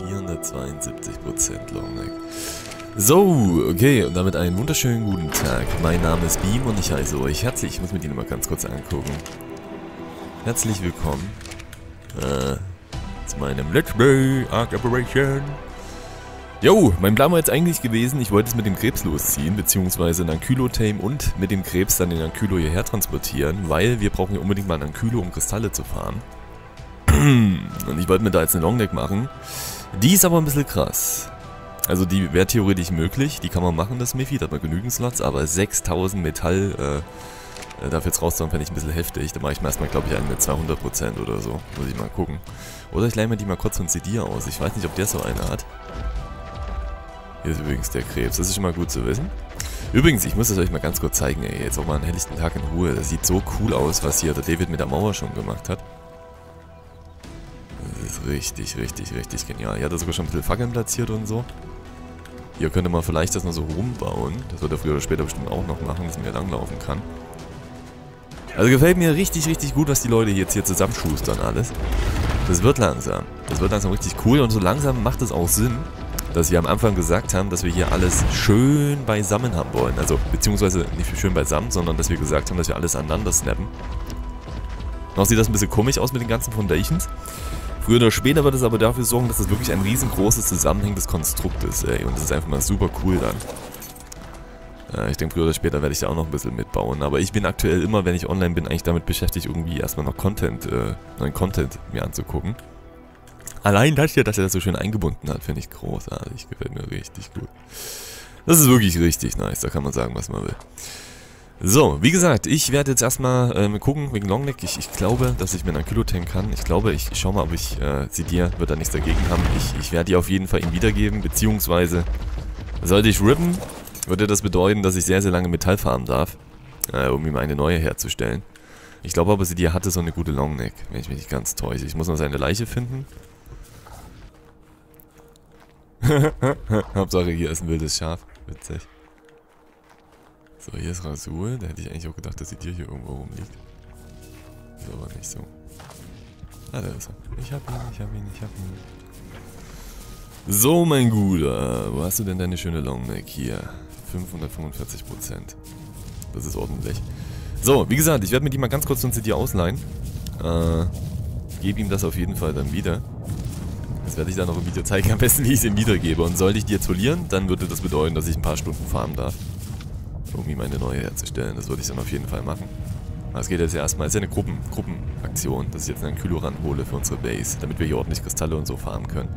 472% Longneck. So, okay, und damit einen wunderschönen guten Tag. Mein Name ist Beam und ich heiße euch herzlich. Ich muss mir die nochmal ganz kurz angucken. Herzlich willkommen zu meinem Let's Play Arc Operation. Jo, mein Plan war jetzt eigentlich gewesen, ich wollte es mit dem Krebs losziehen, beziehungsweise einen Ankylo-Tame und mit dem Krebs dann den Ankylo hierher transportieren, weil wir brauchen ja unbedingt mal einen Ankylo, um Kristalle zu farmen. Und ich wollte mir da jetzt eine Longdeck machen. Die ist aber ein bisschen krass. Also die wäre theoretisch möglich, die kann man machen, das Miffy, da hat man genügend Slots, aber 6000 Metall, dafür jetzt rauszuhauen, fände ich ein bisschen heftig. Da mache ich mir erstmal, glaube ich, einen mit 200% oder so, muss ich mal gucken. Oder ich leih mir die mal kurz von CD aus, ich weiß nicht, ob der so eine hat. Hier ist übrigens der Krebs, das ist schon mal gut zu wissen. Übrigens, ich muss das euch mal ganz kurz zeigen, ey, jetzt auch mal einen helllichten Tag in Ruhe, das sieht so cool aus, was hier der David mit der Mauer schon gemacht hat. Das ist richtig, richtig, richtig genial. Hier hat er sogar schon ein bisschen Fackeln platziert und so. Hier könnte man vielleicht das noch so rumbauen. Das wird er früher oder später bestimmt auch noch machen, dass man hier langlaufen kann. Also gefällt mir richtig, richtig gut, was die Leute jetzt hier zusammenschustern alles. Das wird langsam. Das wird langsam richtig cool und so langsam macht es auch Sinn, dass wir am Anfang gesagt haben, dass wir hier alles schön beisammen haben wollen. Also, beziehungsweise nicht schön beisammen, sondern dass wir gesagt haben, dass wir alles aneinander snappen. Noch sieht das ein bisschen komisch aus mit den ganzen Foundations. Früher oder später wird es aber dafür sorgen, dass es wirklich ein riesengroßes, zusammenhängendes Konstrukt ist, ey. Und das ist einfach mal super cool dann. Ja, ich denke, früher oder später werde ich da auch noch ein bisschen mitbauen. Aber ich bin aktuell immer, wenn ich online bin, eigentlich damit beschäftigt, irgendwie erstmal noch Content, neuen Content mir anzugucken. Allein das hier, dass er das so schön eingebunden hat, finde ich großartig. Gefällt mir richtig gut. Das ist wirklich richtig nice, da kann man sagen, was man will. So, wie gesagt, ich werde jetzt erstmal gucken wegen Longneck. Ich glaube, dass ich mir einen Ankylo tanken kann. Ich glaube, ich schau mal, ob ich Sidia wird da nichts dagegen haben. Ich werde die auf jeden Fall ihm wiedergeben, beziehungsweise sollte ich rippen, würde das bedeuten, dass ich sehr, sehr lange Metall farmen darf, um ihm eine neue herzustellen. Ich glaube aber, Sidia hatte so eine gute Longneck, wenn ich mich nicht ganz täusche. Ich muss noch seine Leiche finden. Hauptsache, hier ist ein wildes Schaf. Witzig. So, hier ist Rasul. Da hätte ich eigentlich auch gedacht, dass die Tür hier irgendwo rumliegt. Ist aber nicht so. Ah, da ist er. Ich hab ihn, ich hab ihn, ich hab ihn. So, mein Guter. Wo hast du denn deine schöne Longneck hier? 545%. Das ist ordentlich. So, wie gesagt, ich werde mir die mal ganz kurz von CD ausleihen. Gebe ihm das auf jeden Fall dann wieder. Das werde ich dann noch im Video zeigen, am besten wie ich es ihm wiedergebe. Und sollte ich die jetzt verlieren, dann würde das bedeuten, dass ich ein paar Stunden farmen darf, um ihm eine neue herzustellen. Das würde ich dann auf jeden Fall machen. Aber es geht jetzt ja erstmal, es ist ja eine Gruppenaktion, dass ich jetzt einen Ankylo ranhole für unsere Base, damit wir hier ordentlich Kristalle und so farmen können.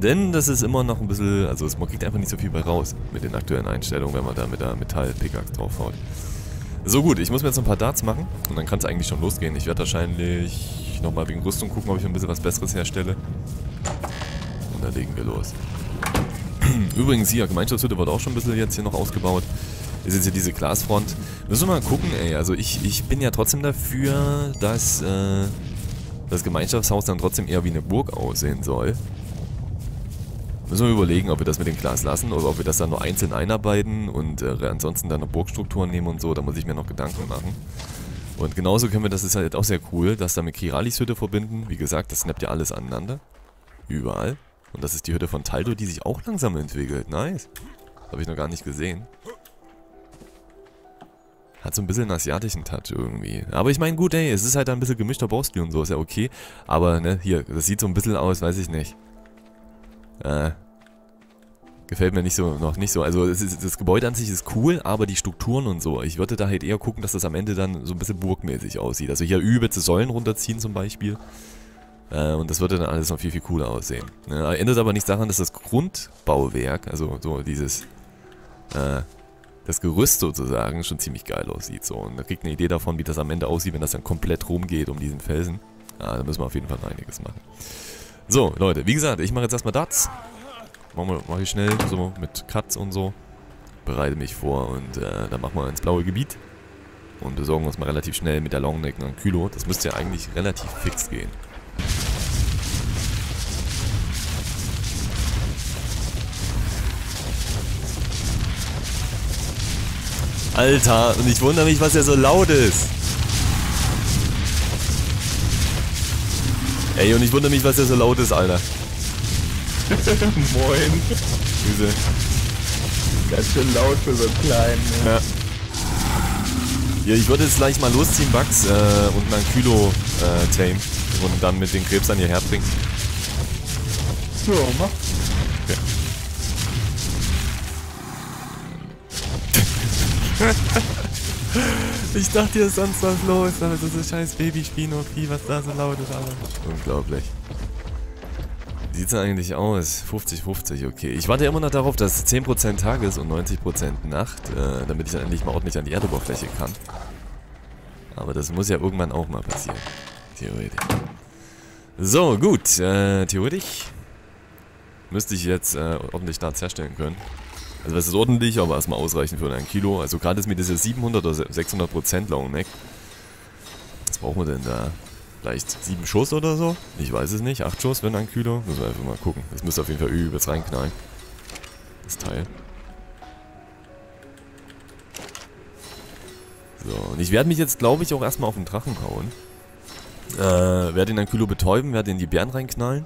Denn das ist immer noch ein bisschen, also man kriegt einfach nicht so viel bei raus mit den aktuellen Einstellungen, wenn man da mit der Metall-Pickaxe draufhaut. So gut, ich muss mir jetzt ein paar Darts machen und dann kann es eigentlich schon losgehen. Ich werde wahrscheinlich nochmal wegen Rüstung gucken, ob ich ein bisschen was Besseres herstelle. Und da legen wir los. Übrigens hier, Gemeinschaftshütte wird auch schon ein bisschen jetzt hier noch ausgebaut. Ist jetzt hier diese Glasfront. Müssen wir mal gucken, ey. Also ich bin ja trotzdem dafür, dass das Gemeinschaftshaus dann trotzdem eher wie eine Burg aussehen soll. Müssen wir überlegen, ob wir das mit dem Glas lassen oder ob wir das dann nur einzeln einarbeiten und ansonsten dann eine Burgstruktur nehmen und so. Da muss ich mir noch Gedanken machen. Und genauso können wir, das ist halt auch sehr cool, das dann mit Kiralis Hütte verbinden. Wie gesagt, das snappt ja alles aneinander. Überall. Und das ist die Hütte von Taldo, die sich auch langsam entwickelt. Nice. Habe ich noch gar nicht gesehen. Hat so ein bisschen einen asiatischen Touch irgendwie. Aber ich meine, gut, ey, es ist halt ein bisschen gemischter Baustil und so, ist ja okay. Aber, ne, hier, das sieht so ein bisschen aus, weiß ich nicht. Gefällt mir nicht so, noch nicht so. Also, das Gebäude an sich ist cool, aber die Strukturen und so. Ich würde da halt eher gucken, dass das am Ende dann so ein bisschen burgmäßig aussieht. Also, hier übelste Säulen runterziehen zum Beispiel. Und das würde dann alles noch viel, viel cooler aussehen. Ändert aber nichts daran, dass das Grundbauwerk, also so dieses, das Gerüst sozusagen schon ziemlich geil aussieht so. Und da kriegt eine Idee davon, wie das am Ende aussieht, wenn das dann komplett rumgeht um diesen Felsen. Ah, da müssen wir auf jeden Fall einiges machen. So, Leute, wie gesagt, ich mache jetzt erstmal Darts. Mach ich schnell, so mit Cuts und so. Bereite mich vor und dann machen wir ins blaue Gebiet. Und besorgen uns mal relativ schnell mit der Longneck und Ankylo. Das müsste ja eigentlich relativ fix gehen. Alter, und ich wundere mich, was er so laut ist. Ey, und ich wundere mich, was er so laut ist, Alter. Moin. Diese. Ganz schön laut für so einen kleinen. Ne? Ja. Ja, ich würde jetzt gleich mal losziehen, Bugs, und einen Ankylo tame und dann mit den Krebsern hierher bringen. So, mach. Ja. Ich dachte, hier ist sonst was los, aber so ein scheiß Baby-Spino-Vieh, was da so laut ist, Alter. Unglaublich. Wie sieht's eigentlich aus? 50-50, okay. Ich warte immer noch darauf, dass 10% Tag ist und 90% Nacht, damit ich dann endlich mal ordentlich an die Erdoberfläche kann. Aber das muss ja irgendwann auch mal passieren. Theoretisch. So, gut. Theoretisch müsste ich jetzt ordentlich Starts herstellen können. Also das ist ordentlich, aber erstmal ausreichend für ein Kilo. Also gerade ist mir das ja 700 oder 600% Longneck. Was brauchen wir denn da? Vielleicht 7 Schuss oder so? Ich weiß es nicht. 8 Schuss, wenn Ankylo. Müssen wir einfach mal gucken. Das müsste auf jeden Fall übelst reinknallen. Das Teil. So, und ich werde mich jetzt, glaube ich, auch erstmal auf den Drachen hauen. Werde den Ankylo betäuben, werde in die Bären reinknallen.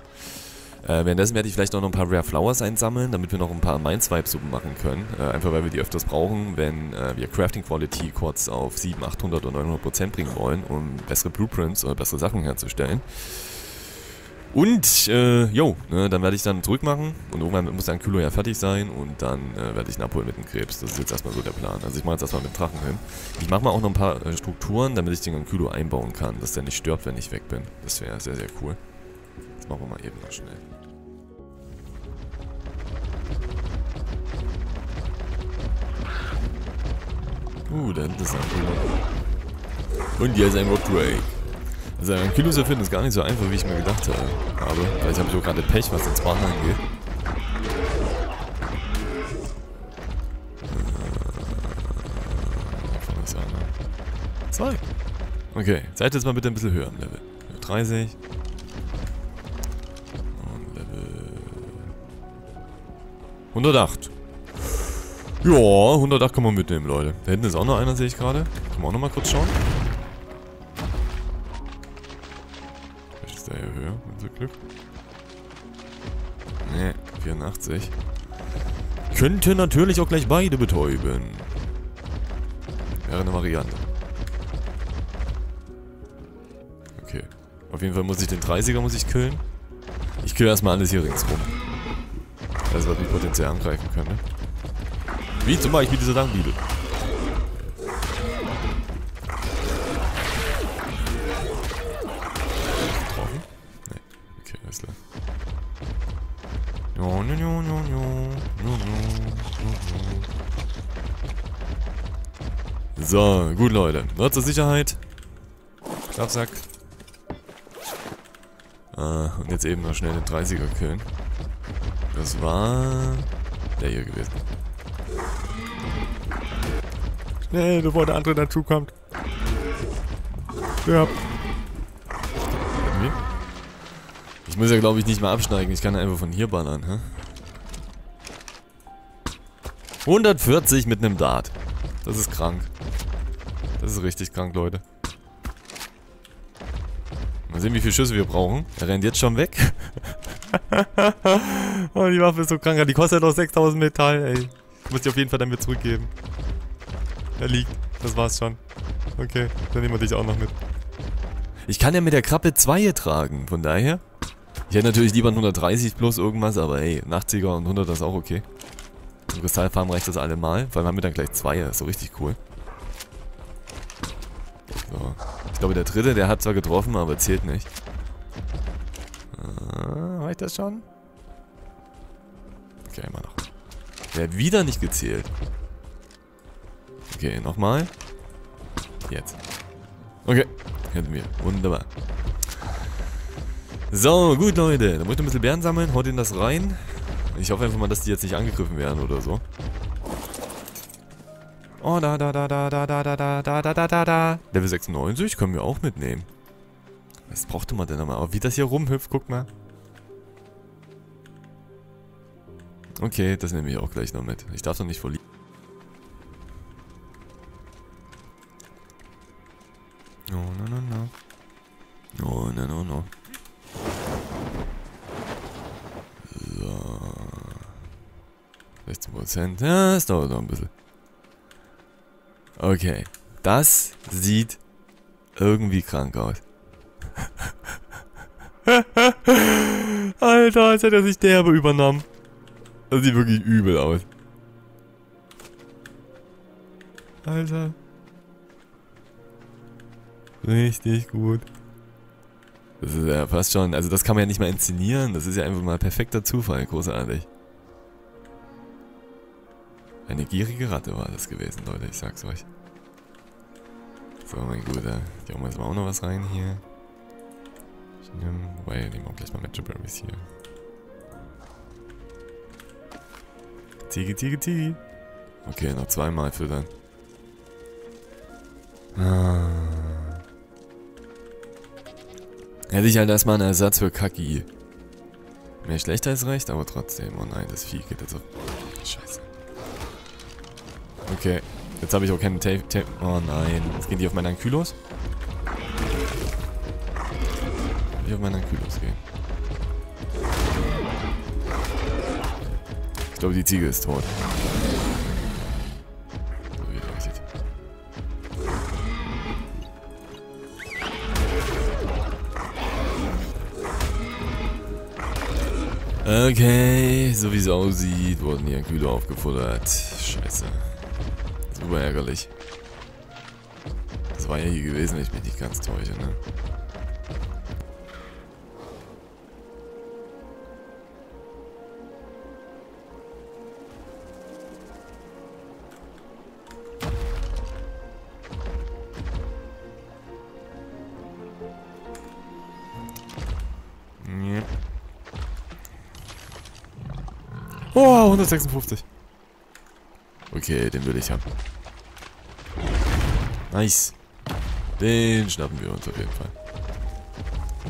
Währenddessen werde ich vielleicht noch ein paar Rare Flowers einsammeln, damit wir noch ein paar Mindswipe-Suppen machen können. Einfach weil wir die öfters brauchen, wenn wir Crafting Quality kurz auf 700, 800 oder 900% bringen wollen, um bessere Blueprints oder bessere Sachen herzustellen. Und, dann werde ich dann zurückmachen und irgendwann muss der Ankylo ja fertig sein und dann werde ich ihn abholen mit dem Krebs. Das ist jetzt erstmal so der Plan. Also ich mache jetzt erstmal mit dem Drachen hin. Ich mache mal auch noch ein paar Strukturen, damit ich den Ankylo einbauen kann, dass der nicht stirbt, wenn ich weg bin. Das wäre sehr, sehr cool. Machen wir mal eben noch schnell. Da hinten ist ein Kilo. Und hier ist ein Rockray. Also ein Kilo zu finden ist gar nicht so einfach, wie ich mir gedacht habe. Aber vielleicht habe ich auch gerade Pech, was ins Partner angeht. Zwei. Okay, seid jetzt mal bitte ein bisschen höher im Level. 30. Und Level 108. Ja, 108 kann man mitnehmen, Leute. Da hinten ist auch noch einer, sehe ich gerade. Können wir auch noch mal kurz schauen. Vielleicht ist der hier höher, mit so Glück. Ne, 84. Könnte natürlich auch gleich beide betäuben. Wäre eine Variante. Okay. Auf jeden Fall muss ich den 30er killen. Ich kill erstmal alles hier ringsrum. Das ist, was mich potenziell angreifen könnte. Wie zum Beispiel diese Langbibel. Getroffen? Nee. Okay, alles klar. So, gut Leute. Nur zur Sicherheit. Schlafsack. Und jetzt eben noch schnell den 30er killen. Das war der hier gewesen. Nee, bevor der andere dazukommt. Ja. Ich muss ja, glaube ich, nicht mal absteigen. Ich kann ja einfach von hier ballern, hä? 140 mit einem Dart. Das ist krank. Das ist richtig krank, Leute. Mal sehen, wie viele Schüsse wir brauchen. Er rennt jetzt schon weg. Oh, die Waffe ist so krank. Die kostet doch 6000 Metall, ey. Ich muss die auf jeden Fall dann wieder zurückgeben. Er liegt. Das war's schon. Okay, dann nehmen wir dich auch noch mit. Ich kann ja mit der Krabbe 2 hier tragen, von daher. Ich hätte natürlich lieber 130 plus irgendwas, aber ey, 80er und 100 ist auch okay. Im Kristallfarm reicht das allemal, vor allem haben wir dann gleich 2, das ist so richtig cool. So. Ich glaube, der dritte, der hat zwar getroffen, aber zählt nicht. Reicht das schon? Okay, immer noch. Der hat wieder nicht gezählt. Okay, nochmal. Jetzt. Okay, hätten wir. Wunderbar. So, gut Leute. Dann muss ich ein bisschen Bären sammeln. Haut ihnen das rein. Ich hoffe einfach mal, dass die jetzt nicht angegriffen werden oder so. Oh, da. Level 96 können wir auch mitnehmen. Was brauchte man denn nochmal? Aber wie das hier rumhüpft, guck mal. Okay, das nehme ich auch gleich noch mit. Ich darf doch nicht verlieren. No. So. 60%. Ja, das dauert noch ein bisschen. Okay. Das sieht irgendwie krank aus. Alter, als hätte er sich derbe übernommen. Das sieht wirklich übel aus. Alter. Richtig gut. Das ist ja fast schon, also das kann man ja nicht mal inszenieren. Das ist ja einfach mal perfekter Zufall. Großartig. Eine gierige Ratte war das gewesen, Leute. Ich sag's euch. So, mein Guter. Hier oben ist mal auch noch was rein hier. Wobei, nehmen wir auch gleich mal Magic Berries hier. Tigi, Tigi, Tigi. Okay, noch zweimal füttern. Hätte ich halt erstmal einen Ersatz für Kaki. Mehr schlechter ist recht, aber trotzdem. Oh nein, das Vieh geht jetzt auf. Scheiße. Okay, jetzt habe ich auch keinen Tape. Oh nein, jetzt gehen die auf meinen Ankylos. Ich auf meinen Ankylos gehen. Ich glaube, die Ziege ist tot. Okay, so wie es aussieht, wurden hier Ankylo aufgefuttert. Scheiße. Super ärgerlich. Das war ja hier gewesen, wenn ich mich nicht ganz täusche, ne? Oh, 156. Okay, den will ich haben. Nice. Den schnappen wir uns auf jeden Fall.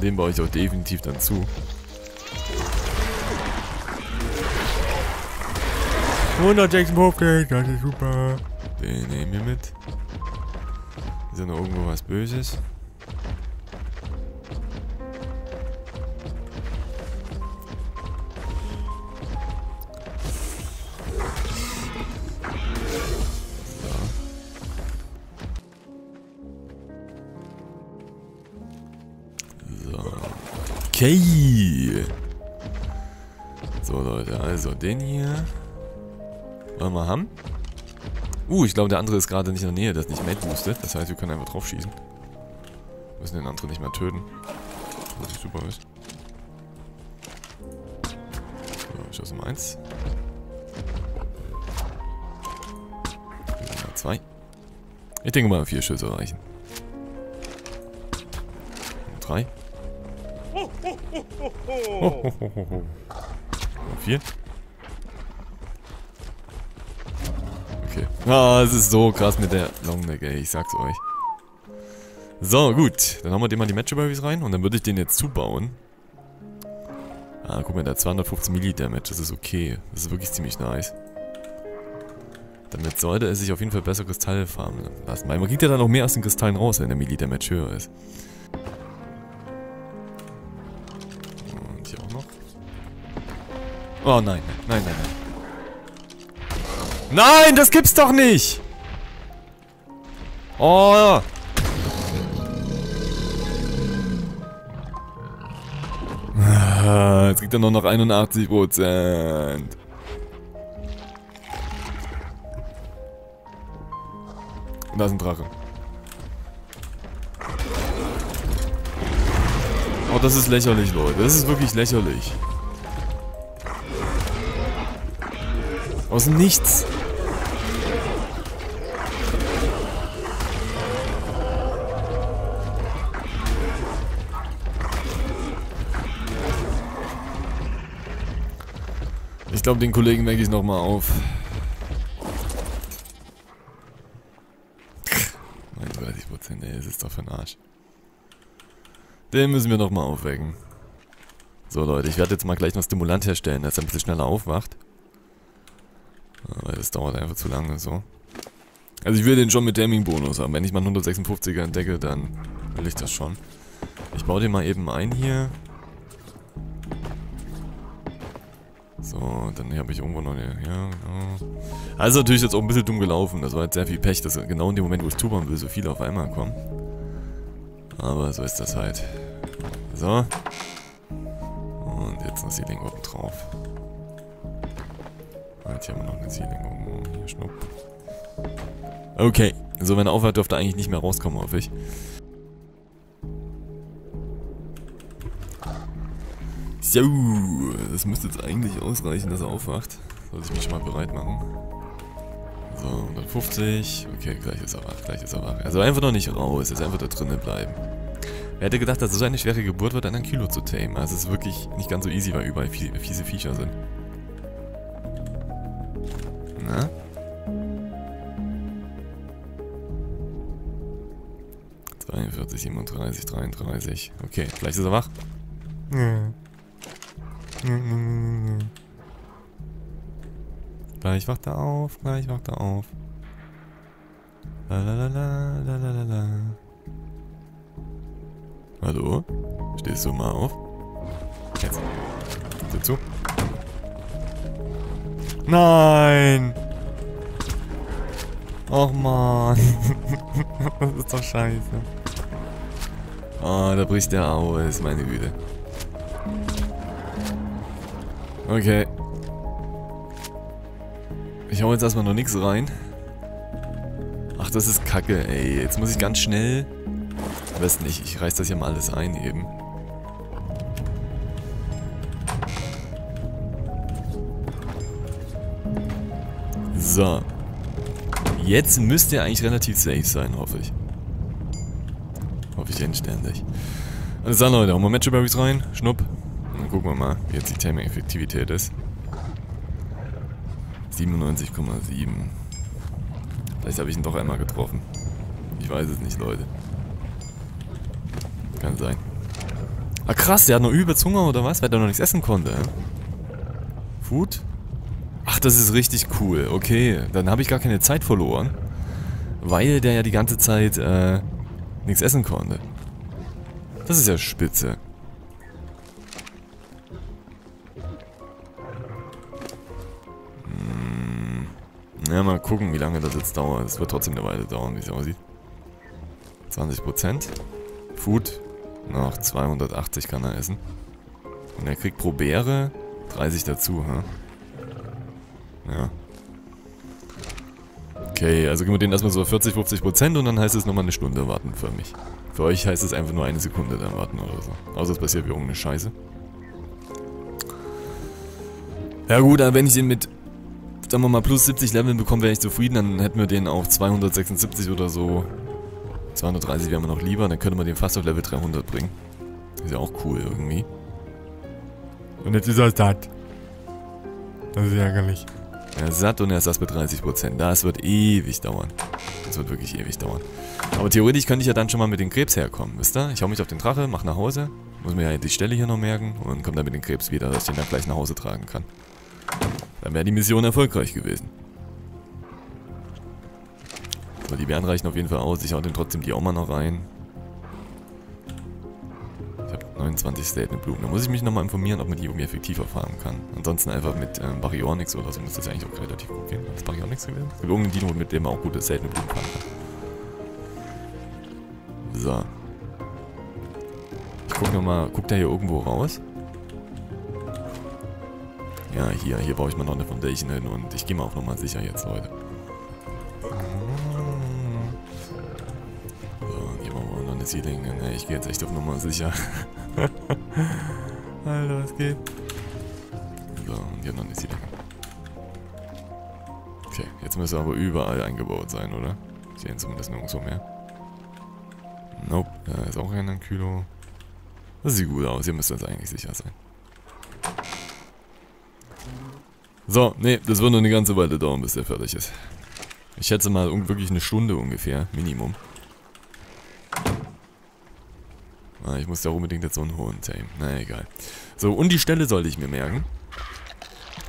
Den baue ich auch definitiv dann zu. Das ist super. Den nehmen wir mit. Ist ja noch irgendwo was Böses. Okay. So Leute, also den hier. Wollen wir mal haben? Ich glaube der andere ist gerade nicht in der Nähe, das ist nicht mad boostet. Das heißt, wir können einfach drauf schießen. Wir müssen den anderen nicht mehr töten. Was super ist. So, Schuss Nummer 1. Nummer 2. Ich denke mal 4 Schüsse reichen. Und 3. Und 4. Okay. Es ist so krass mit der Longneck, ey. Ich sag's euch. So, gut. Dann haben wir den mal die Match-Berries rein. Und dann würde ich den jetzt zubauen. Guck mal, der hat 215 Milli-Damage. Das ist okay. Das ist wirklich ziemlich nice. Damit sollte es sich auf jeden Fall besser Kristalle farmen lassen. Weil man kriegt ja dann noch mehr aus den Kristallen raus, wenn der Milli-Damage höher ist. Oh nein, nein, nein, nein. Nein, das gibt's doch nicht! Oh! Jetzt kriegt er nur noch 81%. Und da ist ein Drache. Oh, das ist lächerlich, Leute. Das ist wirklich lächerlich. Aus nichts. Ich glaube, den Kollegen merke ich nochmal auf. Mein 30%, ey, das ist doch für den Arsch. Den müssen wir nochmal aufwecken. So, Leute, ich werde jetzt mal gleich noch Stimulant herstellen, dass er ein bisschen schneller aufwacht. Weil das dauert einfach zu lange so. Also ich will den schon mit Daming-Bonus haben. Wenn ich mal einen 156er entdecke, dann will ich das schon. Ich baue den mal eben ein hier. So, dann habe ich irgendwo noch eine. Ja, genau. Also natürlich jetzt auch ein bisschen dumm gelaufen. Das war jetzt sehr viel Pech, dass genau in dem Moment, wo ich tubern will, so viele auf einmal kommen. Aber so ist das halt. So. Und jetzt noch Seeling oben drauf. Jetzt hier haben wir noch eine Seeling oben. Hier, schnupp. Okay. So, wenn er aufhört, dürfte er eigentlich nicht mehr rauskommen, hoffe ich. So, das müsste jetzt eigentlich ausreichen, dass er aufwacht. Sollte ich mich schon mal bereit machen. So, 150. Okay, gleich ist er wach, gleich ist er wach. Also einfach noch nicht raus, jetzt einfach da drinnen bleiben. Wer hätte gedacht, dass so eine schwere Geburt wird, einen Kilo zu tamen. Also es ist wirklich nicht ganz so easy, weil überall fiese Viecher sind. Na? So, 41, 37, 33. Okay, vielleicht ist er wach. Ja. Gleich wacht er auf, gleich wacht er auf. La la la la la la la. Hallo? Stehst du mal auf? Jetzt. Sieh zu. Nein! Och man. Das ist doch scheiße. Oh, da bricht der aus, meine Güte. Okay. Ich hau jetzt erstmal noch nichts rein. Ach, das ist kacke, ey. Jetzt muss ich ganz schnell... Ich weiß nicht, ich reiß das hier mal alles ein eben. So. Jetzt müsste er eigentlich relativ safe sein, hoffe ich. Hoffe ich endständig. Alles klar, Leute. Hauen wir Matchaberries rein. Schnupp. Dann gucken wir mal, wie jetzt die Taming-Effektivität ist. 97,7. Vielleicht habe ich ihn doch einmal getroffen. Ich weiß es nicht, Leute. Kann sein. Ah krass, der hat noch übelst Hunger oder was? Weil er noch nichts essen konnte. Food? Ach, das ist richtig cool. Okay, dann habe ich gar keine Zeit verloren. Weil der ja die ganze Zeit nichts essen konnte. Das ist ja spitze. Ja, mal gucken, wie lange das jetzt dauert. Es wird trotzdem eine Weile dauern, wie es aussieht. 20%. Food. Noch 280 kann er essen. Und er kriegt pro Beere 30 dazu, ha? Ja. Okay, also gehen wir denen erstmal so 40, 50% und dann heißt es nochmal eine Stunde warten für mich. Für euch heißt es einfach nur eine Sekunde dann warten oder so. Außer es passiert wie irgendeine Scheiße. Ja gut, aber wenn ich ihn mit... Sagen wir mal, plus 70 Leveln bekommen, wäre ich zufrieden. Dann hätten wir den auch 276 oder so. 230 wären wir noch lieber. Dann könnte man den fast auf Level 300 bringen. Ist ja auch cool irgendwie. Und jetzt ist er satt. Das ist ärgerlich. Er ist satt und er ist das mit 30%. Das wird ewig dauern. Das wird wirklich ewig dauern. Aber theoretisch könnte ich ja dann schon mal mit den Krebs herkommen, wisst ihr? Ich hau mich auf den Drache, mach nach Hause. Muss mir ja die Stelle hier noch merken. Und komme dann mit den Krebs wieder, dass ich den dann gleich nach Hause tragen kann. Dann wäre die Mission erfolgreich gewesen. So, die Bären reichen auf jeden Fall aus. Ich hau dem trotzdem die auch mal noch rein. Ich habe 29 Statement-Blumen. Da muss ich mich nochmal informieren, ob man die irgendwie effektiver farmen kann. Ansonsten einfach mit Baryonix oder so müsste das eigentlich auch relativ gut gehen. Ist Baryonix gewesen? Es gibt irgendeinen Dino, mit dem man auch gute Statement-Blumen farmen kann. So. Ich guck nochmal. Guckt der hier irgendwo raus? Ja, hier baue ich mal noch eine Foundation hin und ich gehe mal auch nochmal sicher jetzt, Leute. So, hier machen wir auch noch eine Seedling hin. Ich gehe jetzt echt auf nochmal sicher. Alter, was geht? So, und hier noch eine Seedling. Okay, jetzt müsste aber überall eingebaut sein, oder? Ich sehe ihn zumindest nirgendwo mehr. Nope, da ist auch ein Ankylo. Das sieht gut aus, hier müsste das eigentlich sicher sein. So, nee, das wird noch eine ganze Weile dauern, bis der fertig ist. Ich schätze mal wirklich eine Stunde ungefähr, Minimum. Ah, ich muss ja unbedingt jetzt so einen hohen tamen. Na, egal. So, und die Stelle sollte ich mir merken.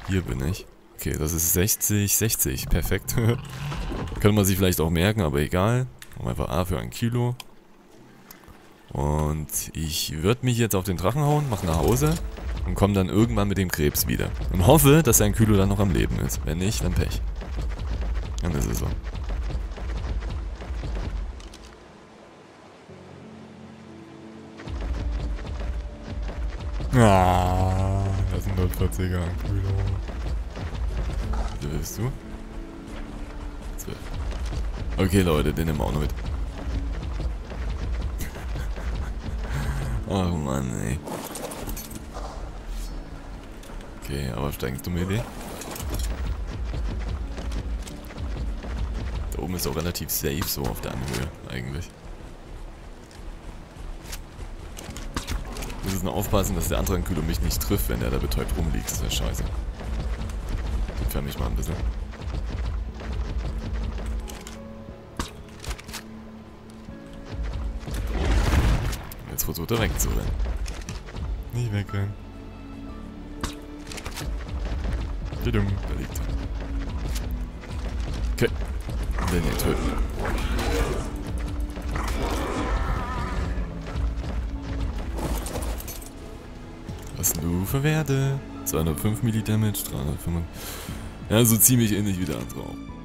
Hier bin ich. Okay, das ist 60, 60. Perfekt. Könnte man sich vielleicht auch merken, aber egal. Machen einfach A für Ankylo. Und ich würde mich jetzt auf den Drachen hauen, mach nach Hause. und komme dann irgendwann mit dem Krebs wieder. Und hoffe, dass ein Ankylo dann noch am Leben ist. Wenn nicht, dann Pech. Dann ist es so. Ah, das ist ein 140er Ankylo. Wie bist du? 12. Okay, Leute, den nehmen wir auch noch mit. Oh Mann, ey. Okay, aber steigst du mir die? Da oben ist auch relativ safe so auf der Anhöhe, eigentlich. Wir müssen aufpassen, dass der andere Ankylo mich nicht trifft, wenn der da betäubt rumliegt. Das wäre scheiße. Entferne mich mal ein bisschen. Jetzt versucht er wegzurennen. Nicht wegrennen. Da liegt er. Okay. Den hier töten. Was du für Werte? 205 ml Damage, 305. Ja, so ziemlich ähnlich wie der andere auch.